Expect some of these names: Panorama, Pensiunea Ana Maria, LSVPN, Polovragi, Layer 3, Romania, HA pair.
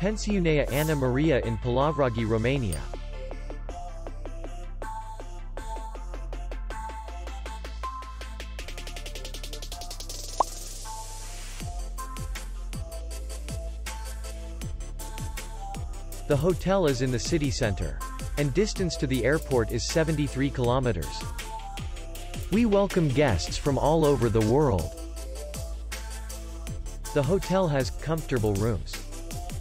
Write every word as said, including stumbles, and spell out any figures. Pensiunea Ana Maria in Polovragi, Romania. The hotel is in the city center, and distance to the airport is seventy-three kilometers. We welcome guests from all over the world. The hotel has comfortable rooms,